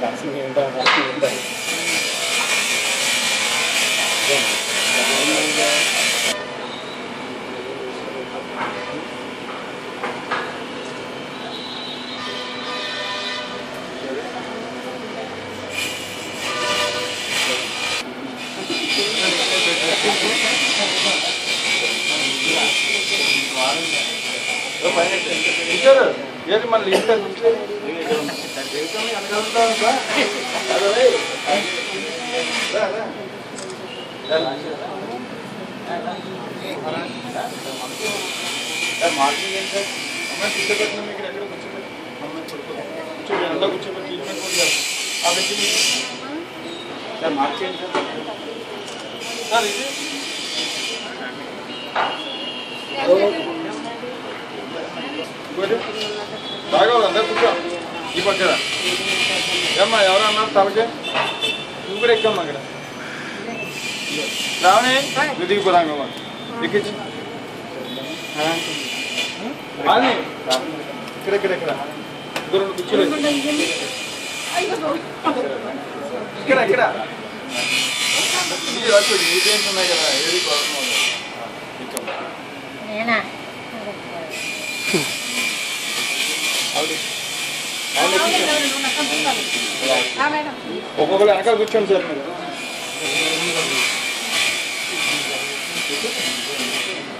打四年半。这样，ये मान लीजिए दूसरे देखो मैं अंदर हूं अरे अरे मार्किंग है सर हमें किससे करना में रखना कुछ हमें कुछ ज्यादा कुछ ट्रीटमेंट हो जाए अब इसलिए सर मार्किंग सर इजी బాగా ఉందా కూర్చో ఈ పక్కన ఏమ్మా ఎవరు అన్నారు తలకే నువ్వు కూడా ఎక్కమ్మా అక్కడ రావణి నువ్వు దిగిపోదాంగమ్మా ఎక్కించి రాని ఇక్కడ ఇక్కడ ఇక్కడ దూరం కూర్చోలే ఇక్కడ ఇక్కడ ఇదేంటి ఉన్నాయి కదా ఏది ప్రాబ్లం నేనా వెనకాల కూర్చోండి సార్ మీరు